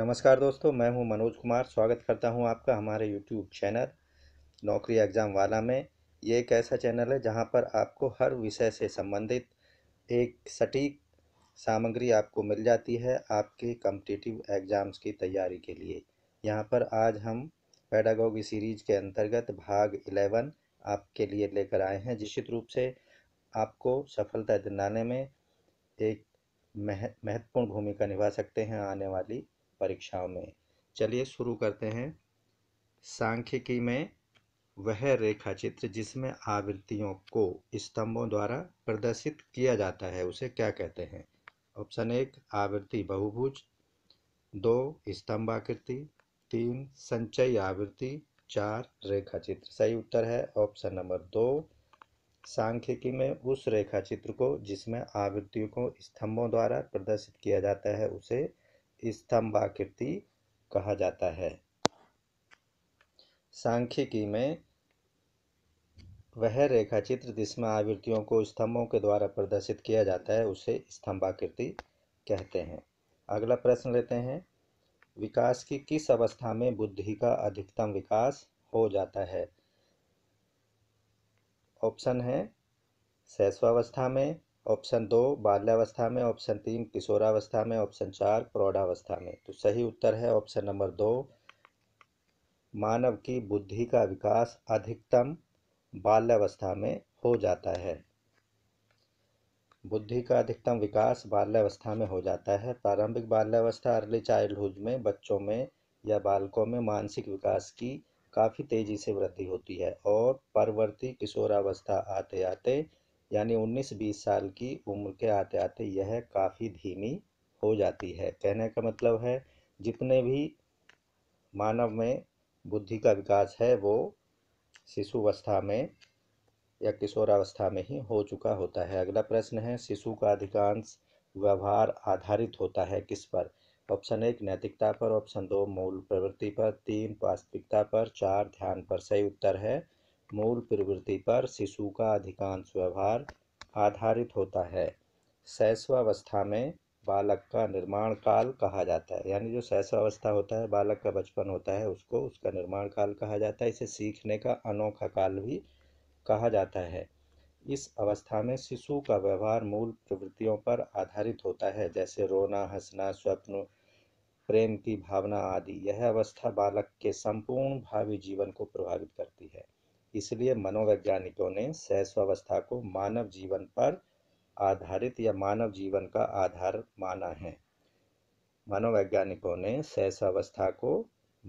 नमस्कार दोस्तों, मैं हूं मनोज कुमार। स्वागत करता हूं आपका हमारे यूट्यूब चैनल नौकरी एग्जाम वाला में। ये एक ऐसा चैनल है जहां पर आपको हर विषय से संबंधित एक सटीक सामग्री आपको मिल जाती है आपके कॉम्पिटिटिव एग्ज़ाम्स की तैयारी के लिए। यहां पर आज हम पेडागॉजी सीरीज़ के अंतर्गत भाग 11 आपके लिए लेकर आए हैं, निश्चित रूप से आपको सफलता दिलाने में एक महत्वपूर्ण भूमिका निभा सकते हैं आने वाली परीक्षाओं में। चलिए शुरू करते हैं। सांख्यिकी में वह रेखाचित्र जिसमें आवृत्तियों को स्तंभों द्वारा प्रदर्शित किया जाता है उसे क्या कहते हैं? ऑप्शन 1 आवृत्ति बहुभुज, 2 स्तंभाकृति, 3 संचयी आवृत्ति, 4 रेखाचित्र। सही उत्तर है ऑप्शन नंबर 2। सांख्यिकी में उस रेखाचित्र को जिसमें आवृत्तियों को स्तंभों द्वारा प्रदर्शित किया जाता है उसे स्तंभाकृति कहा जाता है। सांख्यिकी में वह रेखाचित्र जिसमें आवृत्तियों को स्तंभों के द्वारा प्रदर्शित किया जाता है उसे स्तंभाकृति कहते हैं। अगला प्रश्न लेते हैं। विकास की किस अवस्था में बुद्धि का अधिकतम विकास हो जाता है? ऑप्शन है शैशवावस्था में, ऑप्शन 2 बाल्यावस्था में, ऑप्शन 3 किशोरावस्था में, ऑप्शन 4 प्रौढ़ावस्था में। तो सही उत्तर है ऑप्शन नंबर 2। मानव की बुद्धि का विकास अधिकतम बाल्यावस्था में हो जाता है। बुद्धि का अधिकतम विकास बाल्यावस्था में हो जाता है। प्रारंभिक बाल्यावस्था अर्ली चाइल्डहुड में बच्चों में या बालकों में मानसिक विकास की काफ़ी तेज़ी से वृद्धि होती है और परवर्ती किशोरावस्था आते आते यानी 19-20 साल की उम्र के आते आते यह काफ़ी धीमी हो जाती है। कहने का मतलब है जितने भी मानव में बुद्धि का विकास है वो शिशुवस्था में या किशोरावस्था में ही हो चुका होता है। अगला प्रश्न है, शिशु का अधिकांश व्यवहार आधारित होता है किस पर? ऑप्शन 1 नैतिकता पर, ऑप्शन 2 मूल प्रवृत्ति पर, 3 वास्तविकता पर, 4 ध्यान पर। सही उत्तर है मूल प्रवृत्ति पर शिशु का अधिकांश व्यवहार आधारित होता है। शैशवावस्था में बालक का निर्माण काल कहा जाता है, यानी जो शैशवावस्था होता है बालक का बचपन होता है उसको उसका निर्माण काल कहा जाता है। इसे सीखने का अनोखा काल भी कहा जाता है। इस अवस्था में शिशु का व्यवहार मूल प्रवृत्तियों पर आधारित होता है जैसे रोना, हंसना, स्वप्न, प्रेम की भावना आदि। यह अवस्था बालक के संपूर्ण भावी जीवन को प्रभावित करती है, इसलिए मनोवैज्ञानिकों ने शैशवावस्था को मानव जीवन पर आधारित या मानव जीवन का आधार माना है। मनोवैज्ञानिकों ने शैशवावस्था को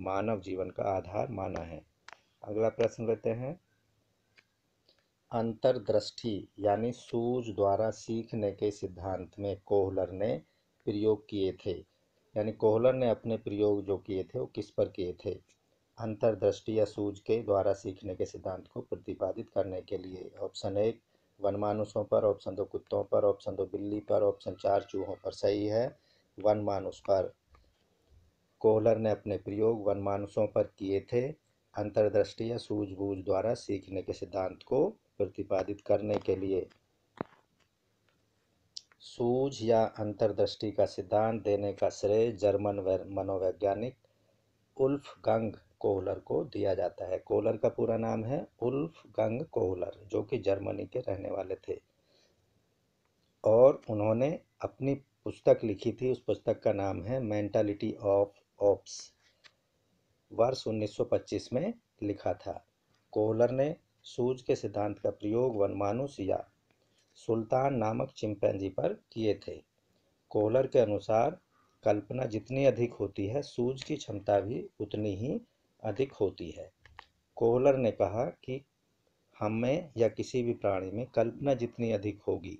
मानव जीवन का आधार माना है। अगला प्रश्न लेते हैं। अंतर्दृष्टि यानी सूझ द्वारा सीखने के सिद्धांत में कोहलर ने प्रयोग किए थे, यानी कोहलर ने अपने प्रयोग जो किए थे वो किस पर किए थे? अंतर्दृष्टि या सूझ के द्वारा सीखने के सिद्धांत को प्रतिपादित करने के लिए। ऑप्शन 1 वनमानुषों पर, ऑप्शन 2 कुत्तों पर, ऑप्शन 2 बिल्ली पर, ऑप्शन 4 चूहों पर। सही है वनमानुष पर। कोहलर ने अपने प्रयोग वनमानुषों पर किए थे अंतर्दृष्टि या सूझबूझ द्वारा सीखने के सिद्धांत को प्रतिपादित करने के लिए। सूझ या अंतर्दृष्टि का सिद्धांत देने का श्रेय जर्मन मनोवैज्ञानिक वोल्फगैंग कोहलर को दिया जाता है। कोहलर का पूरा नाम है वोल्फगैंग कोहलर, जो कि जर्मनी के रहने वाले थे और उन्होंने अपनी पुस्तक लिखी थी। उस पुस्तक का नाम है मेंटालिटी ऑफ ओप्स। वर्ष 1925 में लिखा था। कोहलर ने सूझ के सिद्धांत का प्रयोग वनमानुष या सुल्तान नामक चिंपैंजी पर किए थे। कोहलर के अनुसार कल्पना जितनी अधिक होती है सूझ की क्षमता भी उतनी ही अधिक होती है। कोहलर ने कहा कि हमें या किसी भी प्राणी में कल्पना जितनी अधिक होगी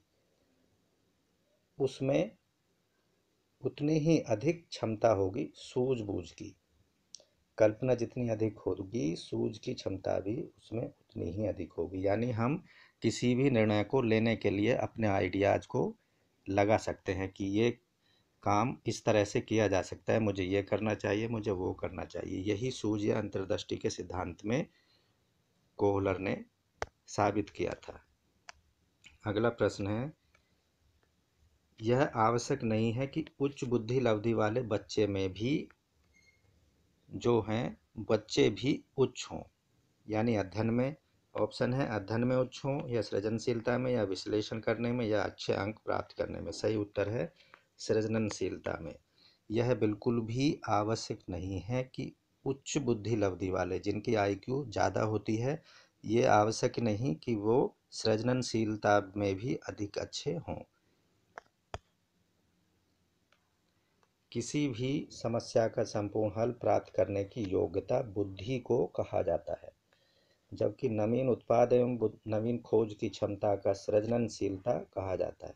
उसमें उतनी ही अधिक क्षमता होगी सूझबूझ की। कल्पना जितनी अधिक होगी सूझ की क्षमता भी उसमें उतनी ही अधिक होगी, यानी हम किसी भी निर्णय को लेने के लिए अपने आइडियाज़ को लगा सकते हैं कि ये काम इस तरह से किया जा सकता है, मुझे ये करना चाहिए, मुझे वो करना चाहिए। यही सूझ या अंतर्दृष्टि के सिद्धांत में कोहलर ने साबित किया था। अगला प्रश्न है, यह आवश्यक नहीं है कि उच्च बुद्धि लब्धि वाले बच्चे में भी जो हैं बच्चे भी उच्च हों, यानी अध्ययन में ऑप्शन है अध्ययन में उच्च हों या सृजनशीलता में या विश्लेषण करने में या अच्छे अंक प्राप्त करने में। सही उत्तर है सृजनशीलता में। यह बिल्कुल भी आवश्यक नहीं है कि उच्च बुद्धि लब्धि वाले जिनकी आईक्यू ज़्यादा होती है ये आवश्यक नहीं कि वो सृजनशीलता में भी अधिक अच्छे हों। किसी भी समस्या का संपूर्ण हल प्राप्त करने की योग्यता बुद्धि को कहा जाता है, जबकि नवीन उत्पाद एवं नवीन खोज की क्षमता का सृजनशीलता कहा जाता है।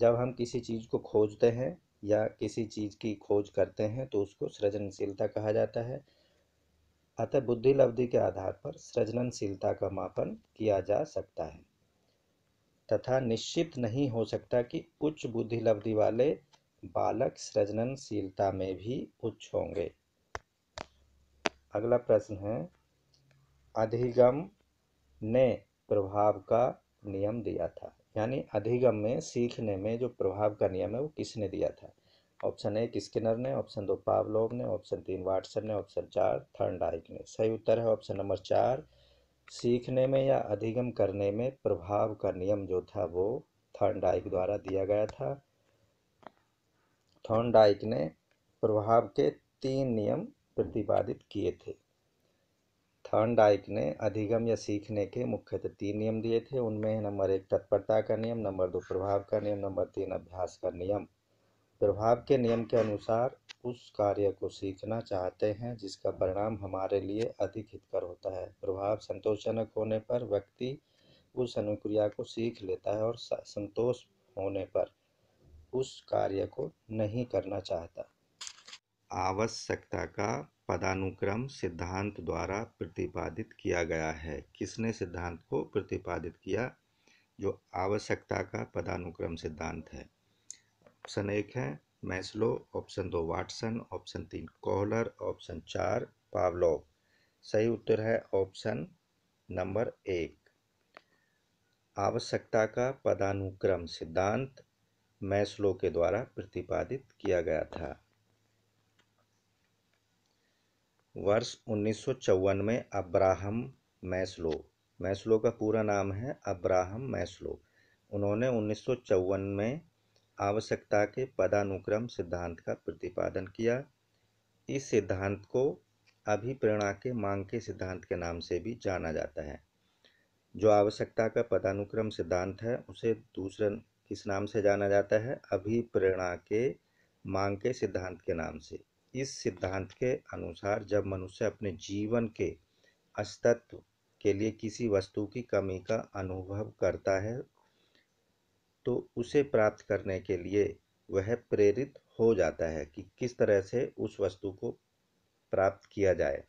जब हम किसी चीज़ को खोजते हैं या किसी चीज़ की खोज करते हैं तो उसको सृजनशीलता कहा जाता है। अतः बुद्धि लब्धि के आधार पर सृजनशीलता का मापन किया जा सकता है तथा निश्चित नहीं हो सकता कि उच्च बुद्धि लब्धि वाले बालक सृजनशीलता में भी उच्च होंगे। अगला प्रश्न है, अधिगम ने प्रभाव का नियम दिया था, यानी अधिगम में सीखने में जो प्रभाव का नियम है वो किसने दिया था? ऑप्शन 1 स्किनर ने, ऑप्शन 2 पावलोव ने, ऑप्शन 3 वाटसन ने, ऑप्शन 4 थर्नडाइक ने। सही उत्तर है ऑप्शन नंबर 4। सीखने में या अधिगम करने में प्रभाव का नियम जो था वो थर्नडाइक द्वारा दिया गया था। थर्नडाइक ने प्रभाव के 3 नियम प्रतिपादित किए थे। थर्नडाइक ने अधिगम या सीखने के मुख्यतः 3 नियम दिए थे। उनमें नंबर 1 तत्परता का नियम, नंबर 2 प्रभाव का नियम, नंबर 3 अभ्यास का नियम। प्रभाव के नियम के अनुसार उस कार्य को सीखना चाहते हैं जिसका परिणाम हमारे लिए अधिक हितकर होता है। प्रभाव संतोषजनक होने पर व्यक्ति उस अनुक्रिया को सीख लेता है और संतोष होने पर उस कार्य को नहीं करना चाहता। आवश्यकता का पदानुक्रम सिद्धांत द्वारा प्रतिपादित किया गया है। किसने सिद्धांत को प्रतिपादित किया? जो आवश्यकता का पदानुक्रम सिद्धांत है। ऑप्शन 1 है Maslow, option 2 Watson, option 3 Kohler, option 4 Pavlov. सही उत्तर है ऑप्शन नंबर 1। आवश्यकता का पदानुक्रम सिद्धांत मास्लो के द्वारा प्रतिपादित किया गया था। वर्ष 1954 में अब्राहम मास्लो, मास्लो का पूरा नाम है अब्राहम मास्लो, उन्होंने 1954 में आवश्यकता के पदानुक्रम सिद्धांत का प्रतिपादन किया। इस सिद्धांत को अभिप्रेरणा के मांग के सिद्धांत के नाम से भी जाना जाता है। जो आवश्यकता का पदानुक्रम सिद्धांत है उसे दूसरे किस नाम से जाना जाता है? अभिप्रेरणा के मांग के सिद्धांत के नाम से। इस सिद्धांत के अनुसार जब मनुष्य अपने जीवन के अस्तित्व के लिए किसी वस्तु की कमी का अनुभव करता है तो उसे प्राप्त करने के लिए वह प्रेरित हो जाता है कि किस तरह से उस वस्तु को प्राप्त किया जाए।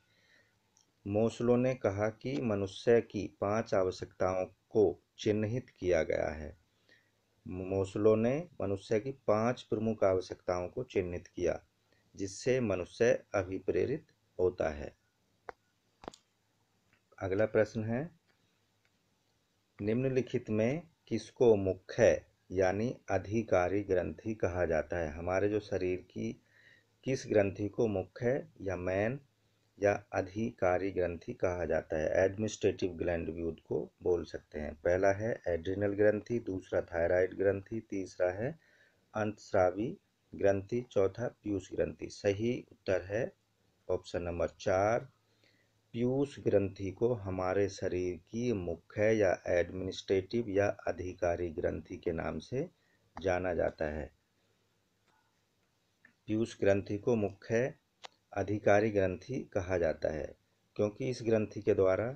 मास्लो ने कहा कि मनुष्य की 5 आवश्यकताओं को चिन्हित किया गया है। मास्लो ने मनुष्य की 5 प्रमुख आवश्यकताओं को चिन्हित किया जिससे मनुष्य अभिप्रेरित होता है। अगला प्रश्न है, निम्नलिखित में किसको मुख्य यानी अधिकारी ग्रंथि कहा जाता है? हमारे जो शरीर की किस ग्रंथि को मुख्य या मेन या अधिकारी ग्रंथि कहा जाता है? एडमिनिस्ट्रेटिव ग्लैंड भी उसको बोल सकते हैं। पहला है एड्रिनल ग्रंथि, दूसरा थायराइड ग्रंथि, तीसरा है अंतस्रावी ग्रंथि, चौथा पीयूष ग्रंथि। सही उत्तर है ऑप्शन नंबर 4। पीयूष ग्रंथि को हमारे शरीर की मुख्य या एडमिनिस्ट्रेटिव या अधिकारी ग्रंथि के नाम से जाना जाता है। पीयूष ग्रंथि को मुख्य अधिकारी ग्रंथि कहा जाता है क्योंकि इस ग्रंथि के द्वारा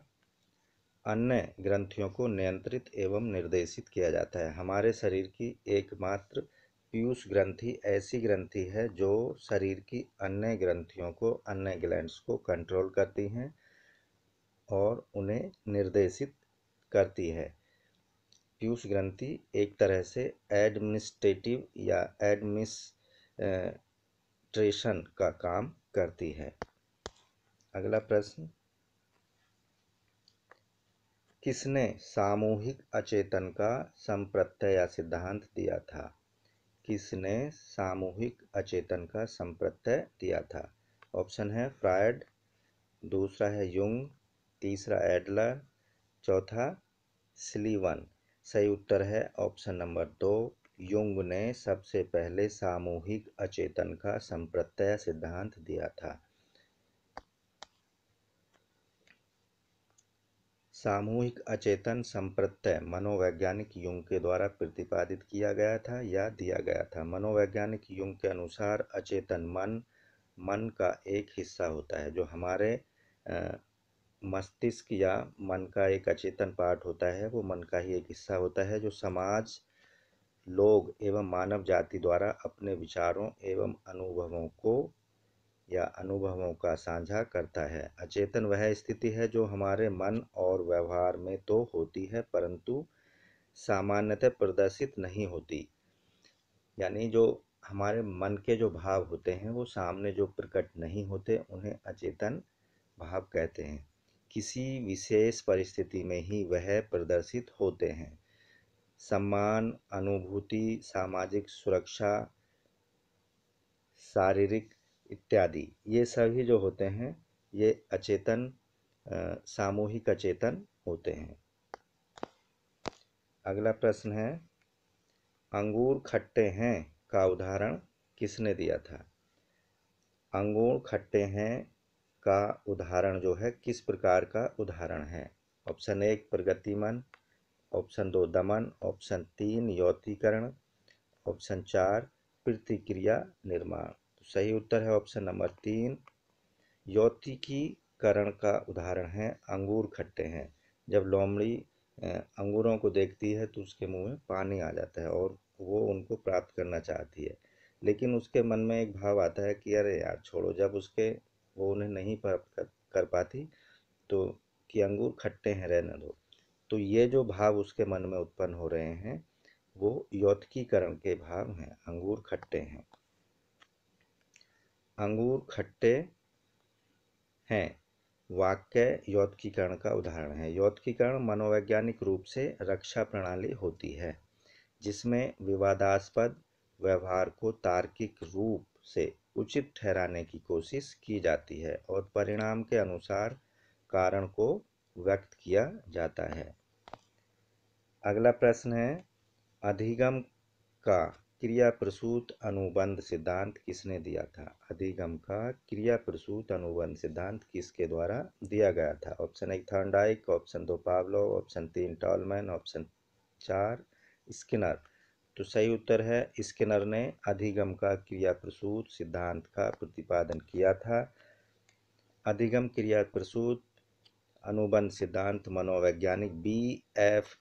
अन्य ग्रंथियों को नियंत्रित एवं निर्देशित किया जाता है। हमारे शरीर की एकमात्र पीयूष ग्रंथि ऐसी ग्रंथि है जो शरीर की अन्य ग्रंथियों को, अन्य ग्लैंड्स को कंट्रोल करती हैं और उन्हें निर्देशित करती है। पीयूष ग्रंथि एक तरह से एडमिनिस्ट्रेटिव या एडमिनिस्ट्रेशन का काम करती है। अगला प्रश्न, किसने सामूहिक अचेतन का संप्रत्यय या सिद्धांत दिया था? किसने सामूहिक अचेतन का संप्रत्यय दिया था? ऑप्शन है फ्रायड, दूसरा है युंग, तीसरा एडलर, चौथा स्लीवन। सही उत्तर है ऑप्शन नंबर 2। युंग ने सबसे पहले सामूहिक अचेतन का संप्रत्यय सिद्धांत दिया था। सामूहिक अचेतन संप्रत्यय मनोवैज्ञानिक युंग के द्वारा प्रतिपादित किया गया था या दिया गया था। मनोवैज्ञानिक युंग के अनुसार अचेतन मन का एक हिस्सा होता है, जो हमारे मस्तिष्क या मन का एक अचेतन पार्ट होता है, वो मन का ही एक हिस्सा होता है जो समाज, लोग एवं मानव जाति द्वारा अपने विचारों एवं अनुभवों को या अनुभवों का साझा करता है। अचेतन वह स्थिति है जो हमारे मन और व्यवहार में तो होती है परंतु सामान्यतः प्रदर्शित नहीं होती। यानी जो हमारे मन के जो भाव होते हैं वो सामने जो प्रकट नहीं होते उन्हें अचेतन भाव कहते हैं। किसी विशेष परिस्थिति में ही वह प्रदर्शित होते हैं। सम्मान, अनुभूति, सामाजिक सुरक्षा, शारीरिक इत्यादि, ये सभी जो होते हैं ये अचेतन सामूहिक अचेतन होते हैं। अगला प्रश्न है, अंगूर खट्टे हैं का उदाहरण किसने दिया था। अंगूर खट्टे हैं का उदाहरण जो है किस प्रकार का उदाहरण है। ऑप्शन 1 प्रगतिमन, ऑप्शन 2 दमन, ऑप्शन 3 यौतिकरण, ऑप्शन 4 प्रतिक्रिया निर्माण। सही उत्तर है ऑप्शन नंबर 3। यौतिकीकरण का उदाहरण है अंगूर खट्टे हैं। जब लोमड़ी अंगूरों को देखती है तो उसके मुंह में पानी आ जाता है और वो उनको प्राप्त करना चाहती है, लेकिन उसके मन में एक भाव आता है कि अरे यार छोड़ो। जब वो उन्हें नहीं प्राप्त कर पाती तो कि अंगूर खट्टे हैं रहने दो, तो ये जो भाव उसके मन में उत्पन्न हो रहे हैं वो यौतिकीकरण के भाव हैं। अंगूर खट्टे हैं, अंगूर खट्टे हैं वाक्य यौतिकीकरण का उदाहरण है। यौतिकीकरण मनोवैज्ञानिक रूप से रक्षा प्रणाली होती है जिसमें विवादास्पद व्यवहार को तार्किक रूप से उचित ठहराने की कोशिश की जाती है और परिणाम के अनुसार कारण को व्यक्त किया जाता है। अगला प्रश्न है, अधिगम का क्रिया प्रसूत अनुबंध सिद्धांत किसने दिया था। अधिगम का क्रिया प्रसूत अनुबंध सिद्धांत किसके द्वारा दिया गया था। Option 1 Thorndike, option 2 Pavlov, option 3 Terman, option 4 Skinner. तो सही उत्तर है स्किनर ने अधिगम का क्रिया प्रसूत सिद्धांत का प्रतिपादन किया था। अधिगम क्रिया प्रसूत अनुबंध सिद्धांत मनोवैज्ञानिक वी.एफ.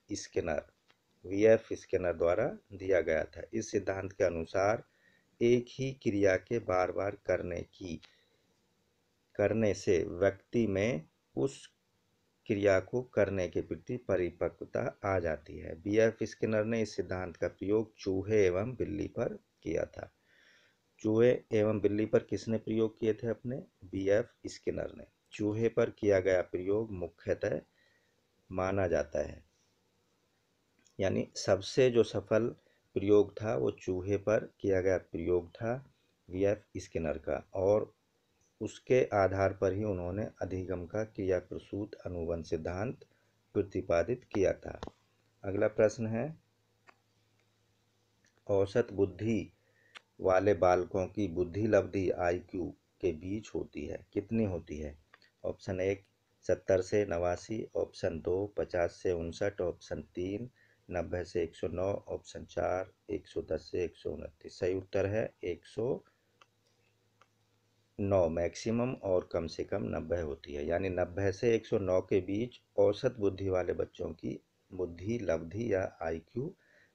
स्किनर द्वारा दिया गया था। इस सिद्धांत के अनुसार एक ही क्रिया के बार बार करने से व्यक्ति में उस क्रिया को करने के प्रति परिपक्वता आ जाती है। वी.एफ. स्किनर ने इस सिद्धांत का प्रयोग चूहे एवं बिल्ली पर किया था। चूहे एवं बिल्ली पर किसने प्रयोग किए थे अपने, वी.एफ. स्किनर ने। चूहे पर किया गया प्रयोग मुख्यतः माना जाता है, यानी सबसे जो सफल प्रयोग था वो चूहे पर किया गया प्रयोग था वी.एफ. स्किनर का, और उसके आधार पर ही उन्होंने अधिगम का क्रिया प्रसूत अनुबंध सिद्धांत प्रतिपादित किया था। अगला प्रश्न है, औसत बुद्धि वाले बालकों की बुद्धि लब्धि IQ के बीच होती है, कितनी होती है। ऑप्शन 1 70 से 89, ऑप्शन 2 50 से 59, ऑप्शन 3 90 से 109, ऑप्शन 4 110 से 129। सही उत्तर है 109। मैक्सिमम और कम से कम 90 होती है, यानी 90 से 109 के बीच औसत बुद्धि वाले बच्चों की बुद्धि लब्धि या IQ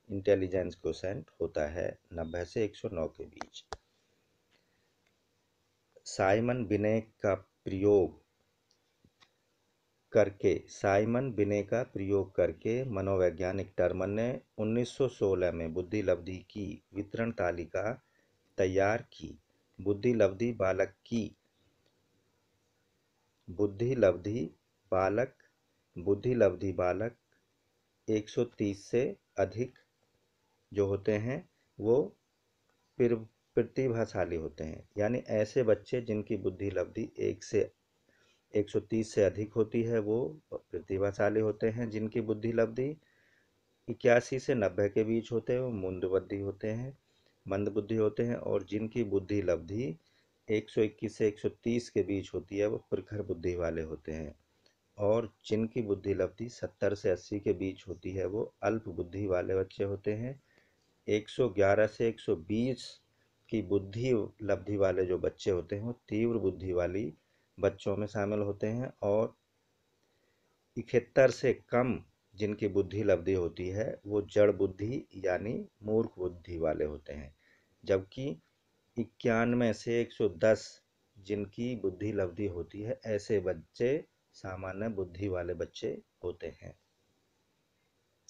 इंटेलिजेंस क्वोशेंट होता है 90 से 109 के बीच। साइमन बिने का प्रयोग करके मनोवैज्ञानिक टर्मन ने 1916 में बुद्धि लब्धि की वितरण तालिका तैयार की। बुद्धि लब्धि बालक 130 से अधिक जो होते हैं वो प्रतिभाशाली होते हैं, यानी ऐसे बच्चे जिनकी बुद्धि लब्धि 130 से अधिक होती है वो प्रतिभाशाली होते हैं, जिनकी बुद्धि लब्धि 81 से 90 के बीच होते हैं वो मंदबुद्धि होते हैं, और जिनकी बुद्धि लब्धि 121 से 130 के बीच होती है वो प्रखर बुद्धि वाले होते हैं, और जिनकी बुद्धि लब्धि 70 से 80 के बीच होती है वो अल्प बुद्धि वाले बच्चे होते हैं। 111 से 120 की बुद्धि लब्धि वाले जो बच्चे होते हैं वो तीव्र बुद्धि वाली बच्चों में शामिल होते हैं, और 71 से कम जिनकी बुद्धि लब्धि होती है वो जड़ बुद्धि यानी मूर्ख बुद्धि वाले होते हैं, जबकि 91 से 110 जिनकी बुद्धि लब्धि होती है ऐसे बच्चे सामान्य बुद्धि वाले बच्चे होते हैं।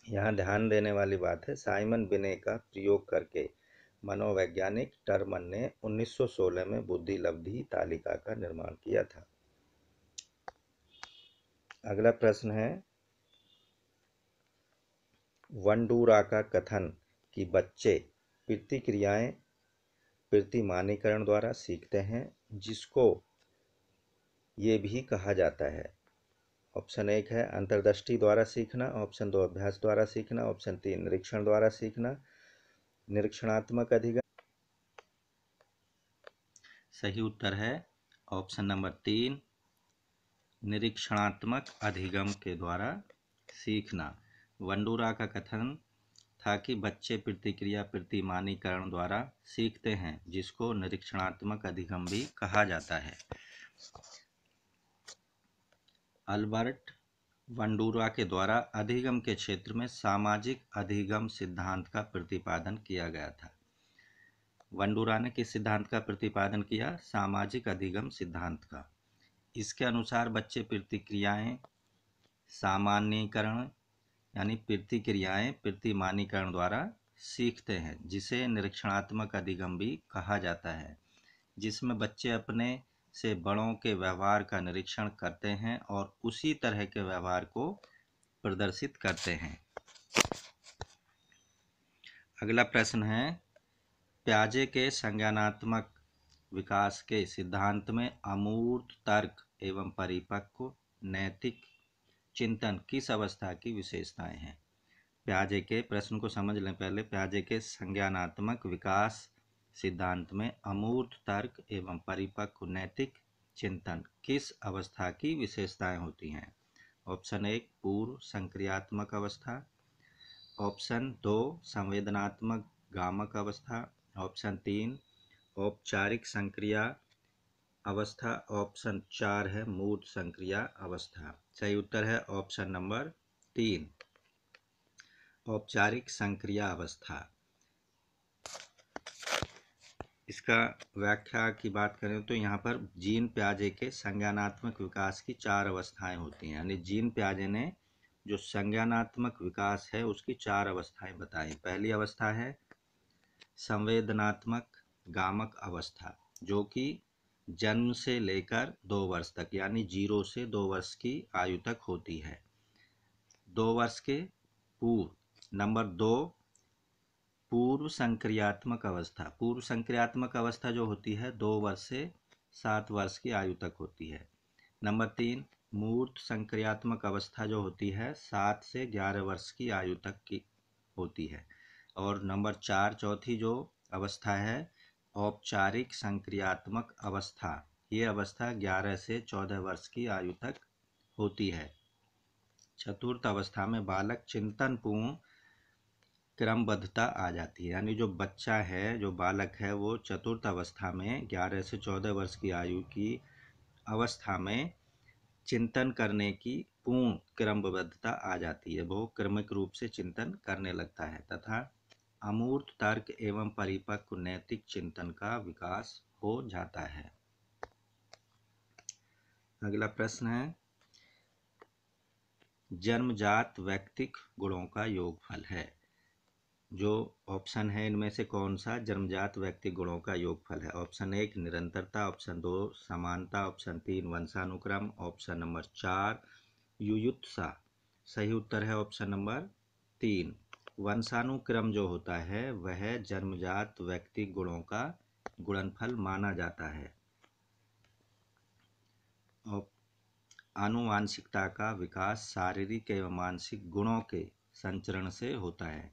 यहाँ ध्यान देने वाली बात है, साइमन बिने का प्रयोग करके मनोवैज्ञानिक टर्मन ने 1916 में बुद्धि लब्धि तालिका का निर्माण किया था। अगला प्रश्न है बंडूरा का कथन कि बच्चे प्रतिक्रियाएं प्रतिमानीकरण द्वारा सीखते हैं, जिसको ये भी कहा जाता है। ऑप्शन 1 है अंतर्दृष्टि द्वारा सीखना, ऑप्शन 2 अभ्यास द्वारा सीखना, ऑप्शन 3 निरीक्षण द्वारा सीखना, निरीक्षणात्मक अधिगम। सही उत्तर है ऑप्शन नंबर 3 निरीक्षणात्मक अधिगम के द्वारा सीखना। बंडूरा का कथन था कि बच्चे प्रतिक्रिया प्रतिमानीकरण द्वारा सीखते हैं, जिसको निरीक्षणात्मक अधिगम भी कहा जाता है। अल्बर्ट बंडूरा के द्वारा अधिगम के क्षेत्र में सामाजिक अधिगम सिद्धांत का प्रतिपादन किया गया था। बंडूरा ने किस सिद्धांत का प्रतिपादन किया? सामाजिक अधिगम सिद्धांत का। इसके अनुसार बच्चे प्रतिक्रियाएं सामान्यीकरण यानी प्रतिक्रियाएं प्रतिमानीकरण द्वारा सीखते हैं, जिसे निरीक्षणात्मक अधिगम भी कहा जाता है, जिसमें बच्चे अपने से बड़ों के व्यवहार का निरीक्षण करते हैं और उसी तरह के व्यवहार को प्रदर्शित करते हैं। अगला प्रश्न है, प्याजे के संज्ञानात्मक विकास के सिद्धांत में अमूर्त तर्क एवं परिपक्व नैतिक चिंतन किस अवस्था की विशेषताएं हैं? प्याजे के प्रश्न को समझ लें पहले। प्याजे के संज्ञानात्मक विकास सिद्धांत में अमूर्त तर्क एवं परिपक्व नैतिक चिंतन किस अवस्था की विशेषताएं होती हैं? ऑप्शन 1 पूर्व संक्रियात्मक अवस्था, ऑप्शन 2 संवेदनात्मक गामक अवस्था, ऑप्शन 3 औपचारिक संक्रिया अवस्था, ऑप्शन 4 है मूर्त संक्रिया अवस्था। सही उत्तर है ऑप्शन नंबर 3 औपचारिक संक्रिया अवस्था। इसका व्याख्या की बात करें तो यहाँ पर जीन प्याजे के संज्ञानात्मक विकास की 4 अवस्थाएं होती हैं, यानी जीन प्याजे ने जो संज्ञानात्मक विकास है उसकी 4 अवस्थाएं बताई। पहली अवस्था है संवेदनात्मक गामक अवस्था, जो कि जन्म से लेकर 2 वर्ष तक यानी 0 से 2 वर्ष की आयु तक होती है। 2 वर्ष के पूर्व। नंबर 2 पूर्व संक्रियात्मक अवस्था। पूर्व संक्रियात्मक अवस्था जो होती है 2 वर्ष से 7 वर्ष की आयु तक होती है। नंबर 3 मूर्त संक्रियात्मक अवस्था जो होती है 7 से 11 वर्ष की आयु तक की होती है। और नंबर 4 चौथी जो अवस्था है औपचारिक संक्रियात्मक अवस्था, ये अवस्था 11 से 14 वर्ष की आयु तक होती है। चतुर्थ अवस्था में बालक चिंतनपूर्ण क्रमबद्धता आ जाती है, यानी जो बच्चा है जो बालक है वो चतुर्थ अवस्था में 11 से 14 वर्ष की आयु की अवस्था में चिंतन करने की पूर्ण क्रमबद्धता आ जाती है, वो क्रमिक रूप से चिंतन करने लगता है तथा अमूर्त तर्क एवं परिपक्व नैतिक चिंतन का विकास हो जाता है। अगला प्रश्न है जन्मजात व्यक्तिक गुणों का योगफल है। जो ऑप्शन है इनमें से कौन सा जन्मजात व्यक्ति गुणों का योगफल है? ऑप्शन 1 निरंतरता, ऑप्शन 2 समानता, ऑप्शन 3 वंशानुक्रम, ऑप्शन नंबर 4 युयुत्सा। सही उत्तर है ऑप्शन नंबर 3 वंशानुक्रम जो होता है वह जन्मजात व्यक्ति गुणों का गुणनफल माना जाता है। और आनुवांशिकता का विकास शारीरिक एवं मानसिक गुणों के संचरण से होता है।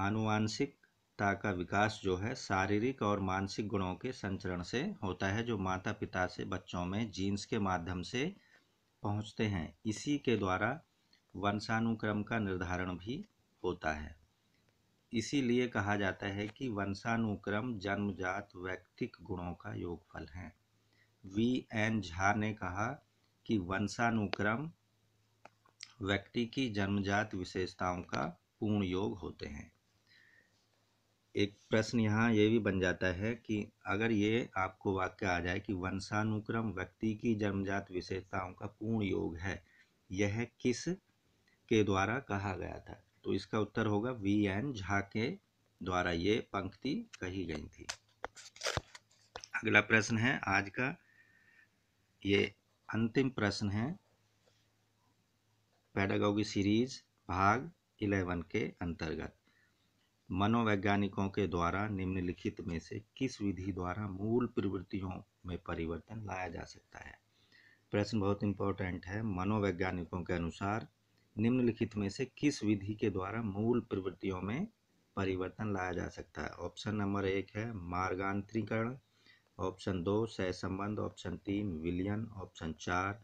आनुवांशिकता का विकास जो है शारीरिक और मानसिक गुणों के संचरण से होता है, जो माता पिता से बच्चों में जीन्स के माध्यम से पहुंचते हैं। इसी के द्वारा वंशानुक्रम का निर्धारण भी होता है। इसीलिए कहा जाता है कि वंशानुक्रम जन्मजात व्यक्तिक गुणों का योगफल है। वीएन झा ने कहा कि वंशानुक्रम व्यक्ति की जन्मजात विशेषताओं का पूर्ण योग होते हैं। एक प्रश्न यहाँ ये भी बन जाता है कि अगर ये आपको वाक्य आ जाए कि वंशानुक्रम व्यक्ति की जन्मजात विशेषताओं का पूर्ण योग है, यह किस के द्वारा कहा गया था? तो इसका उत्तर होगा वीएन झा के द्वारा ये पंक्ति कही गई थी। अगला प्रश्न है आज का, ये अंतिम प्रश्न है पेडागॉजी सीरीज भाग 11 के अंतर्गत। मनोवैज्ञानिकों के द्वारा निम्नलिखित में से किस विधि द्वारा मूल प्रवृत्तियों में परिवर्तन लाया जा सकता है? प्रश्न बहुत इंपॉर्टेंट है। मनोवैज्ञानिकों के अनुसार निम्नलिखित में से किस विधि के द्वारा मूल प्रवृत्तियों में परिवर्तन लाया जा सकता है? ऑप्शन नंबर 1 है मार्गांतरीकरण, ऑप्शन 2 सहसंबंध, ऑप्शन 3 विलयन, ऑप्शन 4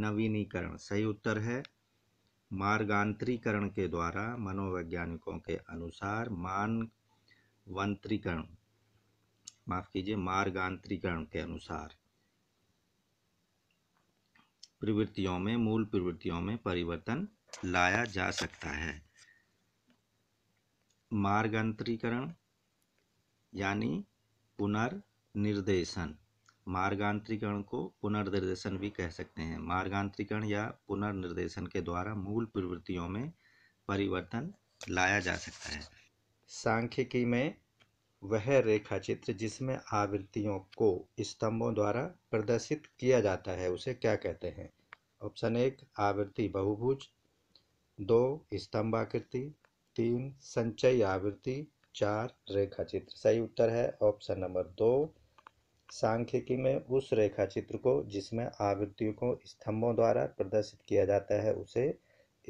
नवीनीकरण। सही उत्तर है मार्गांतरीकरण के द्वारा मनोवैज्ञानिकों के अनुसार मार्गांतरीकरण के अनुसार प्रवृत्तियों में मूल प्रवृत्तियों में परिवर्तन लाया जा सकता है। मार्गांतरीकरण यानी पुनर्निर्देशन, मार्गांतरीकरण को पुनर्निर्देशन भी कह सकते हैं। मार्गांतरीकरण या पुनर्निर्देशन के द्वारा मूल प्रवृत्तियों में परिवर्तन लाया जा सकता है। सांख्यिकी में वह रेखाचित्र जिसमें आवृत्तियों को स्तंभों द्वारा प्रदर्शित किया जाता है उसे क्या कहते हैं? ऑप्शन 1 आवृत्ति बहुभुज, 2 स्तंभाकृति, 3 संचयी आवृत्ति, 4 रेखाचित्र। सही उत्तर है ऑप्शन नंबर 2 सांख्यिकी में उस रेखाचित्र को जिसमें आवृत्तियों को स्तंभों द्वारा प्रदर्शित किया जाता है उसे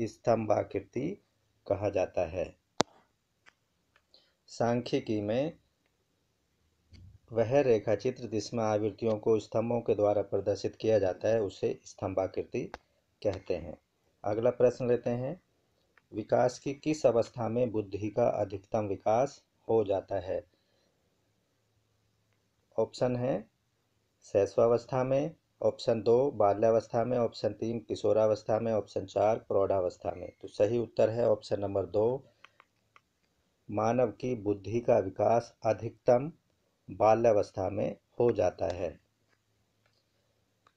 स्तंभाकृति कहा जाता है। सांख्यिकी में वह रेखाचित्र जिसमें आवृत्तियों को स्तंभों के द्वारा प्रदर्शित किया जाता है उसे स्तंभाकृति कहते हैं। अगला प्रश्न लेते हैं, विकास की किस अवस्था में बुद्धि का अधिकतम विकास हो जाता है? ऑप्शन है शैशवावस्था में, ऑप्शन 2 बाल्यावस्था में, ऑप्शन 3 किशोरावस्था में, ऑप्शन 4 प्रौढ़ावस्था में। तो सही उत्तर है ऑप्शन नंबर 2 मानव की बुद्धि का विकास अधिकतम बाल्यावस्था में हो जाता है।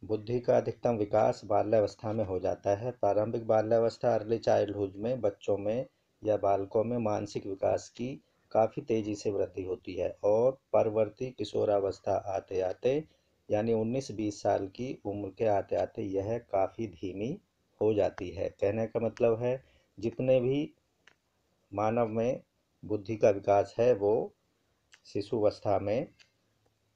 बुद्धि का अधिकतम विकास बाल्यावस्था में हो जाता है। प्रारंभिक बाल्यावस्था अर्ली चाइल्डहुड में बच्चों में या बालकों में मानसिक विकास की काफ़ी तेज़ी से वृद्धि होती है और परवर्ती किशोरावस्था आते आते यानी 19-20 साल की उम्र के आते आते यह काफ़ी धीमी हो जाती है। कहने का मतलब है जितने भी मानव में बुद्धि का विकास है वो शिशुवस्था में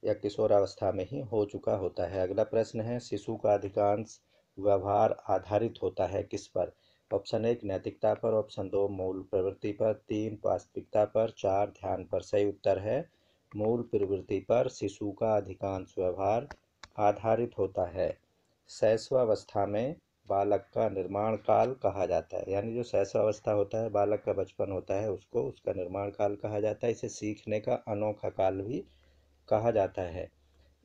या किशोरावस्था में ही हो चुका होता है। अगला प्रश्न है, शिशु का अधिकांश व्यवहार आधारित होता है किस पर? ऑप्शन 1 नैतिकता पर, ऑप्शन 2 मूल प्रवृत्ति पर, 3 वास्तविकता पर, 4 ध्यान पर। सही उत्तर है मूल प्रवृत्ति पर शिशु का अधिकांश व्यवहार आधारित होता है। शैशवावस्था में बालक का निर्माण काल कहा जाता है, यानी जो शैशवावस्था होता है बालक का बचपन होता है उसको उसका निर्माण काल कहा जाता है। इसे सीखने का अनोखा काल भी कहा जाता है।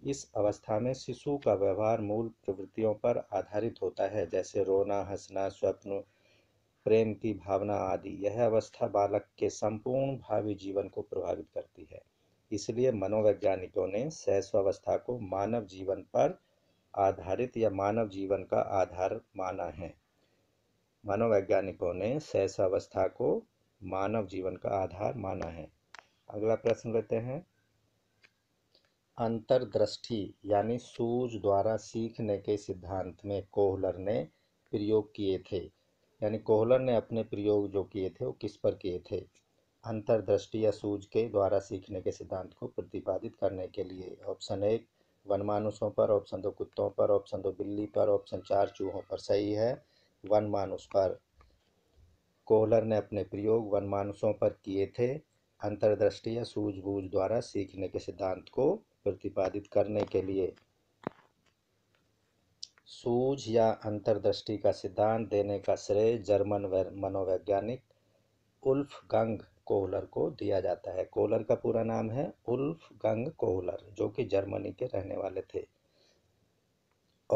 इस अवस्था में शिशु का व्यवहार मूल प्रवृत्तियों पर आधारित होता है, जैसे रोना, हंसना, स्वप्न, प्रेम की भावना आदि। यह अवस्था बालक के संपूर्ण भावी जीवन को प्रभावित करती है। इसलिए मनोवैज्ञानिकों ने शैशवावस्था को मानव जीवन पर आधारित या मानव जीवन का आधार माना है। मनोवैज्ञानिकों ने शैशवावस्था को मानव जीवन का आधार माना है। अगला प्रश्न लेते हैं, अंतर्दृष्टि यानी सूझ द्वारा सीखने के सिद्धांत में कोहलर ने प्रयोग किए थे, यानी कोहलर ने अपने प्रयोग जो किए थे वो किस पर किए थे? अंतर्दृष्टि या सूझ के द्वारा सीखने के सिद्धांत को प्रतिपादित करने के लिए। ऑप्शन 1 वनमानुषों पर, ऑप्शन 2 कुत्तों पर, ऑप्शन 2 बिल्ली पर, ऑप्शन 4 चूहों पर। सही है वनमानुष पर। कोहलर ने अपने प्रयोग वनमानुषों पर किए थे अंतर्दृष्टि या सूझबूझ द्वारा सीखने के सिद्धांत को प्रतिपादित करने के लिए। सूझ या अंतर्दृष्टि का सिद्धांत देने का श्रेय जर्मन मनोवैज्ञानिक वोल्फगैंग कोहलर को दिया जाता है। कोहलर का पूरा नाम है वोल्फगैंग कोहलर, जो कि जर्मनी के रहने वाले थे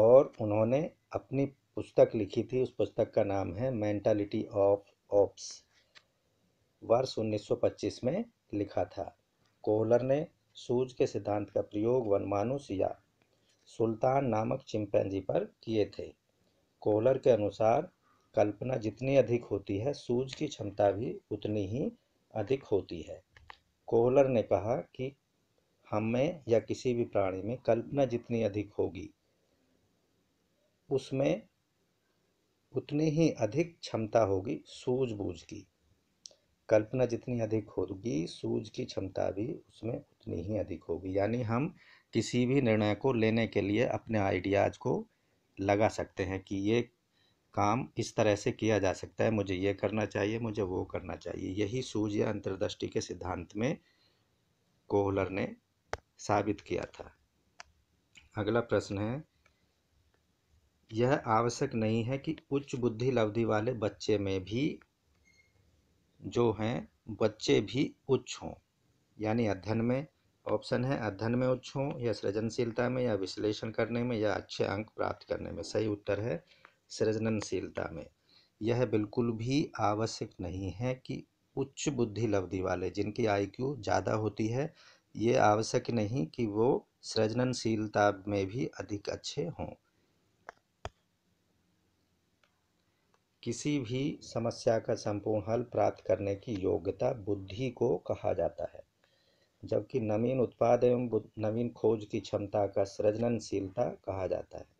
और उन्होंने अपनी पुस्तक लिखी थी। उस पुस्तक का नाम है मेंटालिटी ऑफ ओप्स, वर्ष 1925 में लिखा था। कोहलर ने सूझ के सिद्धांत का प्रयोग वनमानुष या सुल्तान नामक चिंपैंजी पर किए थे। कोहलर के अनुसार कल्पना जितनी अधिक होती है, सूझ की क्षमता भी उतनी ही अधिक होती है। कोहलर ने कहा कि हमें या किसी भी प्राणी में कल्पना जितनी अधिक होगी, उसमें उतनी ही अधिक क्षमता होगी सूझबूझ की। कल्पना जितनी अधिक होगी, सूझ की क्षमता भी उसमें उतनी ही अधिक होगी। यानी हम किसी भी निर्णय को लेने के लिए अपने आइडियाज़ को लगा सकते हैं कि ये काम इस तरह से किया जा सकता है, मुझे ये करना चाहिए, मुझे वो करना चाहिए। यही सूझ या अंतर्दृष्टि के सिद्धांत में कोहलर ने साबित किया था। अगला प्रश्न है, यह आवश्यक नहीं है कि उच्च बुद्धि लब्धि वाले बच्चे में भी जो हैं बच्चे भी उच्च हों, यानी अध्ययन में। ऑप्शन है अध्ययन में उच्च हों, या सृजनशीलता में, या विश्लेषण करने में, या अच्छे अंक प्राप्त करने में। सही उत्तर है सृजनशीलता में। यह बिल्कुल भी आवश्यक नहीं है कि उच्च बुद्धि लब्धि वाले, जिनकी आईक्यू ज़्यादा होती है, ये आवश्यक नहीं कि वो सृजनशीलता में भी अधिक अच्छे हों। किसी भी समस्या का संपूर्ण हल प्राप्त करने की योग्यता बुद्धि को कहा जाता है, जबकि नवीन उत्पाद एवं नवीन खोज की क्षमता का सृजनशीलता कहा जाता है।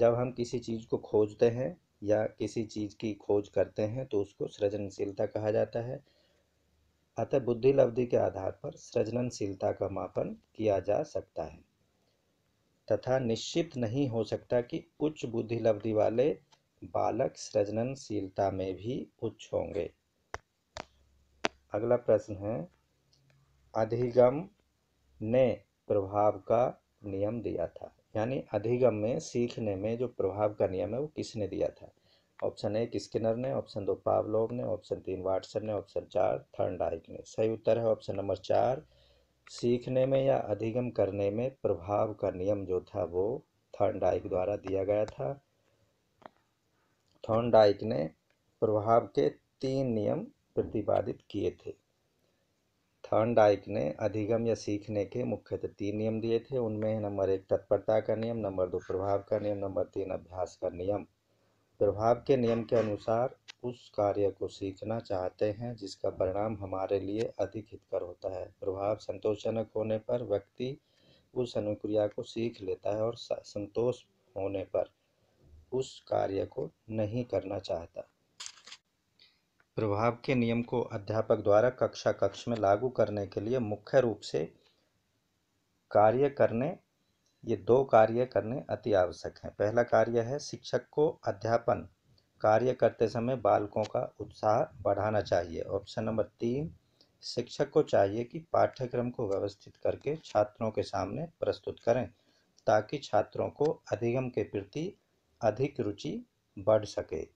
जब हम किसी चीज़ को खोजते हैं या किसी चीज़ की खोज करते हैं तो उसको सृजनशीलता कहा जाता है। अतः बुद्धि लब्धि के आधार पर सृजनशीलता का मापन किया जा सकता है, तथा निश्चित नहीं हो सकता कि उच्च बुद्धि लब्धि वाले बालक सृजनशीलता में भी उच्च होंगे। अगला प्रश्न है, अधिगम ने प्रभाव का नियम दिया था, यानी अधिगम में सीखने में जो प्रभाव का नियम है वो किसने दिया था। ऑप्शन 1 स्किनर ने, ऑप्शन 2 पावलोव ने, ऑप्शन 3 वाटसन ने, ऑप्शन 4 थर्नडाइक ने। सही उत्तर है ऑप्शन नंबर 4। सीखने में या अधिगम करने में प्रभाव का नियम जो था वो थर्नडाइक द्वारा दिया गया था। थर्नडाइक ने प्रभाव के 3 नियम प्रतिपादित किए थे। थर्नडाइक ने अधिगम या सीखने के मुख्यतः 3 नियम दिए थे। उनमें नंबर 1 तत्परता का नियम, नंबर 2 प्रभाव का नियम, नंबर 3 अभ्यास का नियम। प्रभाव के नियम के अनुसार उस कार्य को सीखना चाहते हैं जिसका परिणाम हमारे लिए अधिक हितकर होता है। प्रभाव संतोषजनक होने पर व्यक्ति उस अनुक्रिया को सीख लेता है और संतोष होने पर उस कार्य को नहीं करना चाहता। प्रभाव के नियम को अध्यापक द्वारा कक्षा कक्ष में लागू करने के लिए मुख्य रूप से ये दो कार्य करने अति आवश्यक हैं। पहला कार्य है शिक्षक को अध्यापन कार्य करते समय बालकों का उत्साह बढ़ाना चाहिए। ऑप्शन नंबर 3 शिक्षक को चाहिए कि पाठ्यक्रम को व्यवस्थित करके छात्रों के सामने प्रस्तुत करें ताकि छात्रों को अधिगम के प्रति अधिक रुचि बढ़ सके।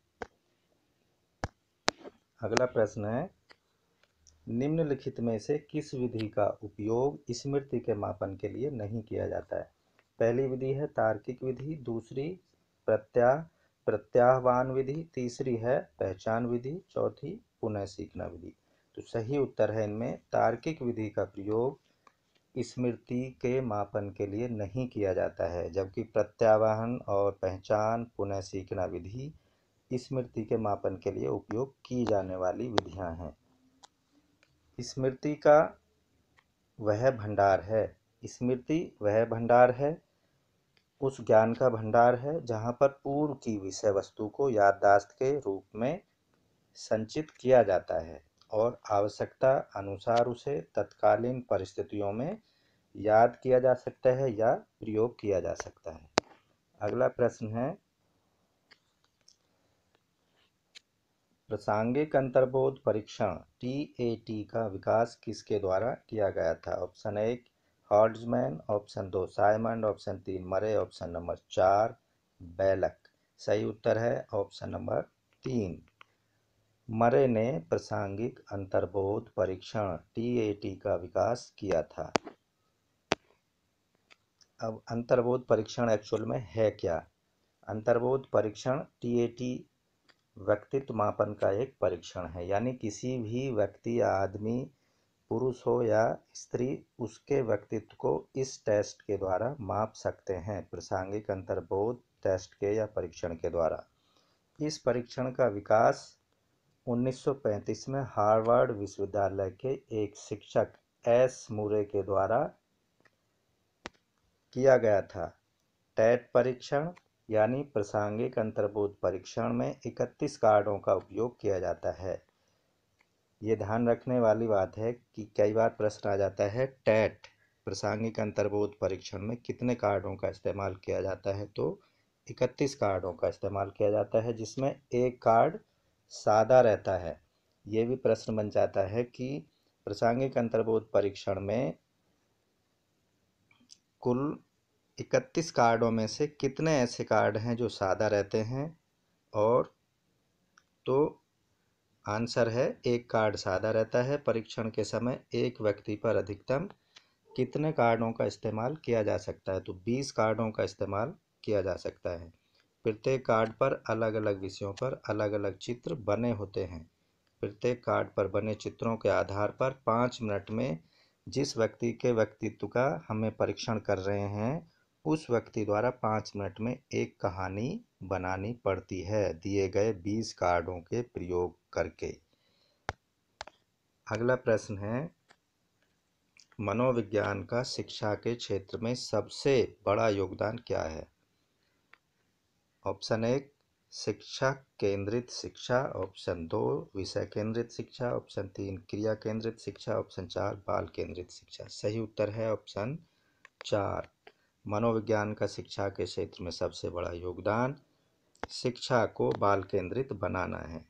अगला प्रश्न है, निम्नलिखित में से किस विधि का उपयोग स्मृति के मापन के लिए नहीं किया जाता है। पहली विधि है तार्किक विधि, दूसरी प्रत्याह्वान विधि, तीसरी है पहचान विधि, चौथी पुनः सीखना विधि। तो सही उत्तर है इनमें तार्किक विधि का प्रयोग स्मृति के मापन के लिए नहीं किया जाता है, जबकि प्रत्याह्वान और पहचान पुनः सीखना विधि स्मृति के मापन के लिए उपयोग की जाने वाली विधियां हैं। स्मृति का वह भंडार है, स्मृति वह भंडार है, उस ज्ञान का भंडार है जहां पर पूर्व की विषय वस्तु को याददाश्त के रूप में संचित किया जाता है और आवश्यकता अनुसार उसे तत्कालीन परिस्थितियों में याद किया जा सकता है या प्रयोग किया जा सकता है। अगला प्रश्न है, प्रासंगिक अंतर्बोध परीक्षण TAT का विकास किसके द्वारा किया गया था? Option 1 Hartzman, option 2 Simon, option 3 Murray, option number 4 बैलक। सही उत्तर है ऑप्शन नंबर 3। मरे ने प्रासंगिक अंतर्बोध परीक्षण TAT का विकास किया था। अब अंतर्बोध परीक्षण एक्चुअल में है क्या? अंतर्बोध परीक्षण TAT व्यक्तित्व मापन का एक परीक्षण है, यानी किसी भी व्यक्ति या आदमी, पुरुष हो या स्त्री, उसके व्यक्तित्व को इस टेस्ट के द्वारा माप सकते हैं, प्रासंगिक अंतर्बोध टेस्ट के या परीक्षण के द्वारा। इस परीक्षण का विकास 1935 में हार्वर्ड विश्वविद्यालय के एक शिक्षक S. मुरे के द्वारा किया गया था। टैट परीक्षण यानी प्रासंगिक अंतर्बोध परीक्षण में 31 कार्डों का उपयोग किया जाता है। ये ध्यान रखने वाली बात है कि कई बार प्रश्न आ जाता है टैट प्रासंगिक अंतर्बोध परीक्षण में कितने कार्डों का इस्तेमाल किया जाता है, तो 31 कार्डों का इस्तेमाल किया जाता है, जिसमें एक कार्ड सादा रहता है। ये भी प्रश्न बन जाता है कि प्रासंगिक अंतर्बोध परीक्षण में कुल 31 कार्डों में से कितने ऐसे कार्ड हैं जो सादा रहते हैं, और तो आंसर है 1 कार्ड सादा रहता है। परीक्षण के समय एक व्यक्ति पर अधिकतम कितने कार्डों का इस्तेमाल किया जा सकता है, तो 20 कार्डों का इस्तेमाल किया जा सकता है। प्रत्येक कार्ड पर अलग अलग विषयों पर अलग अलग चित्र बने होते हैं। प्रत्येक कार्ड पर बने चित्रों के आधार पर 5 मिनट में जिस व्यक्ति के व्यक्तित्व का हमें परीक्षण कर रहे हैं, उस व्यक्ति द्वारा 5 मिनट में एक कहानी बनानी पड़ती है, दिए गए 20 कार्डों के प्रयोग करके। अगला प्रश्न है, मनोविज्ञान का शिक्षा के क्षेत्र में सबसे बड़ा योगदान क्या है? ऑप्शन 1 शिक्षा केंद्रित शिक्षा, ऑप्शन 2 विषय केंद्रित शिक्षा, ऑप्शन 3 क्रिया केंद्रित शिक्षा, ऑप्शन 4 बाल केंद्रित शिक्षा। सही उत्तर है ऑप्शन 4। मनोविज्ञान का शिक्षा के क्षेत्र में सबसे बड़ा योगदान शिक्षा को बाल केंद्रित बनाना है।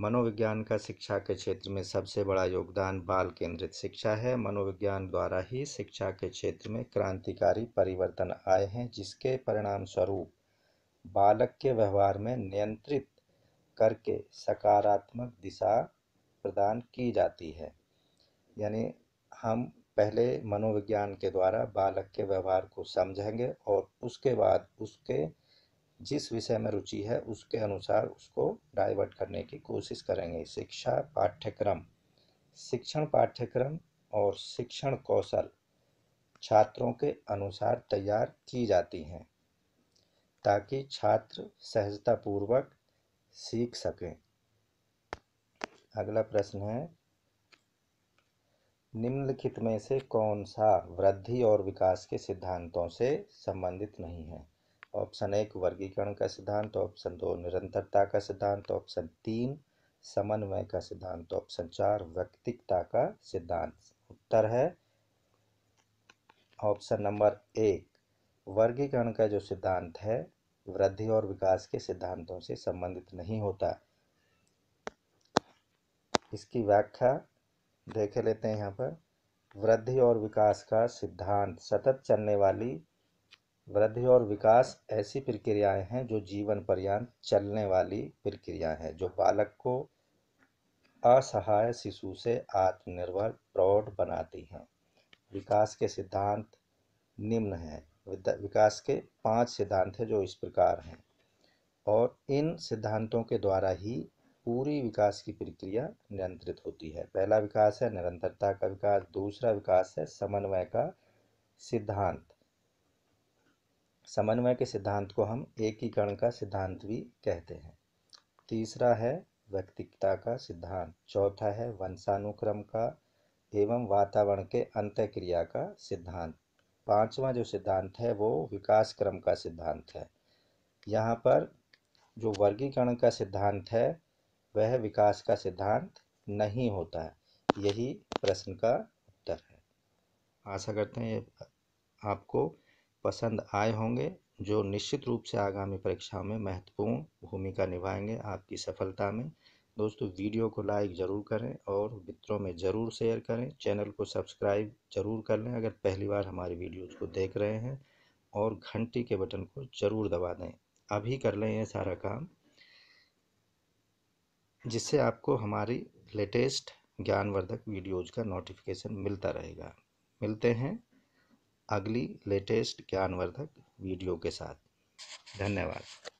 मनोविज्ञान का शिक्षा के क्षेत्र में सबसे बड़ा योगदान बाल केंद्रित शिक्षा है। मनोविज्ञान द्वारा ही शिक्षा के क्षेत्र में क्रांतिकारी परिवर्तन आए हैं, जिसके परिणाम स्वरूप बालक के व्यवहार में नियंत्रित करके सकारात्मक दिशा प्रदान की जाती है। यानी हम पहले मनोविज्ञान के द्वारा बालक के व्यवहार को समझेंगे और उसके बाद उसके जिस विषय में रुचि है उसके अनुसार उसको डाइवर्ट करने की कोशिश करेंगे। शिक्षा पाठ्यक्रम, शिक्षण पाठ्यक्रम और शिक्षण कौशल छात्रों के अनुसार तैयार की जाती हैं, ताकि छात्र सहजतापूर्वक सीख सकें। अगला प्रश्न है, निम्नलिखित में से कौन सा वृद्धि और विकास के सिद्धांतों से संबंधित नहीं है? ऑप्शन 1 वर्गीकरण का सिद्धांत, ऑप्शन 2 निरंतरता का सिद्धांत, ऑप्शन 3 समन्वय का सिद्धांत, ऑप्शन 4 व्यक्तित्व का सिद्धांत। उत्तर है ऑप्शन नंबर 1 वर्गीकरण का जो सिद्धांत है वृद्धि और विकास के सिद्धांतों से संबंधित नहीं होता। इसकी व्याख्या देख लेते हैं यहाँ पर। वृद्धि और विकास का सिद्धांत, सतत चलने वाली वृद्धि और विकास ऐसी प्रक्रियाएं हैं जो जीवन पर्यंत चलने वाली प्रक्रिया हैं, जो बालक को असहाय शिशु से आत्मनिर्भर प्रौढ़ बनाती हैं। विकास के सिद्धांत निम्न हैं। विकास के 5 सिद्धांत हैं जो इस प्रकार हैं, और इन सिद्धांतों के द्वारा ही पूरी विकास की प्रक्रिया नियंत्रित होती है। पहला विकास है निरंतरता का विकास, दूसरा विकास है समन्वय का सिद्धांत। समन्वय के सिद्धांत को हम एकीकरण का सिद्धांत भी कहते हैं। तीसरा है व्यक्तित्व का सिद्धांत, चौथा है वंशानुक्रम का एवं वातावरण के अंतःक्रिया का सिद्धांत, पांचवा जो सिद्धांत है वो विकास क्रम का सिद्धांत है। यहाँ पर जो वर्गीकरण का सिद्धांत है वह विकास का सिद्धांत नहीं होता है। यही प्रश्न का उत्तर है। आशा करते हैं ये आपको पसंद आए होंगे, जो निश्चित रूप से आगामी परीक्षाओं में महत्वपूर्ण भूमिका निभाएंगे आपकी सफलता में। दोस्तों, वीडियो को लाइक ज़रूर करें और मित्रों में ज़रूर शेयर करें। चैनल को सब्सक्राइब ज़रूर कर लें अगर पहली बार हमारी वीडियोज़ को देख रहे हैं, और घंटी के बटन को ज़रूर दबा दें। अभी कर लें यह सारा काम, जिससे आपको हमारी लेटेस्ट ज्ञानवर्धक वीडियोज़ का नोटिफिकेशन मिलता रहेगा। मिलते हैं अगली लेटेस्ट ज्ञानवर्धक वीडियो के साथ। धन्यवाद।